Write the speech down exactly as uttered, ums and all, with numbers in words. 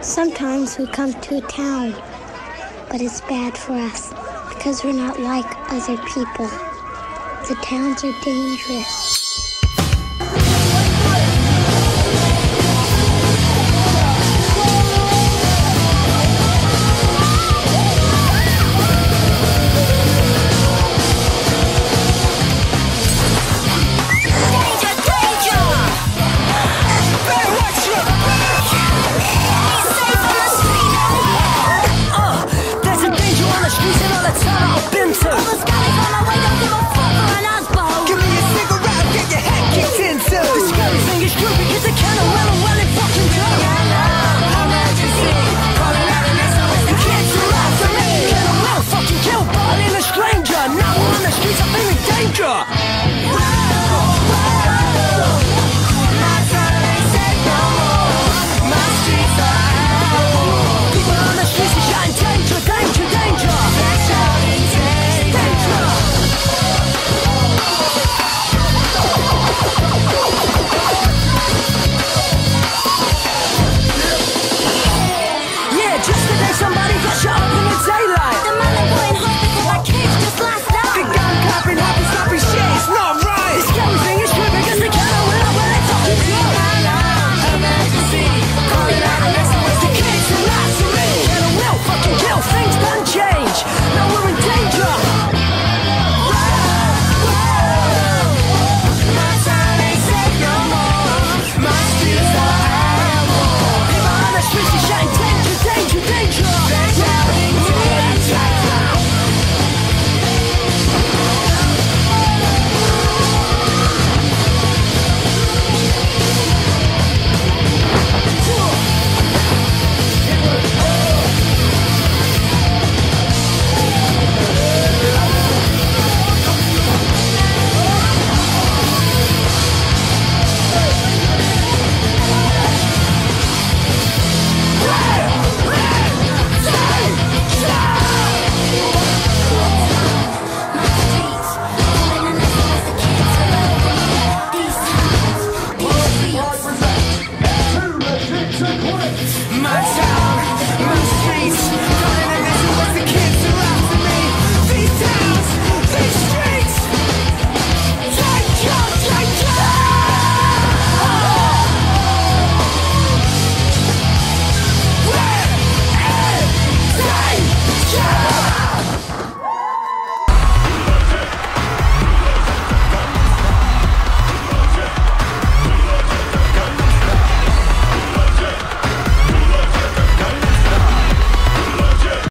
Sometimes we come to town, but it's bad for us because we're not like other people. The towns are dangerous. Monster!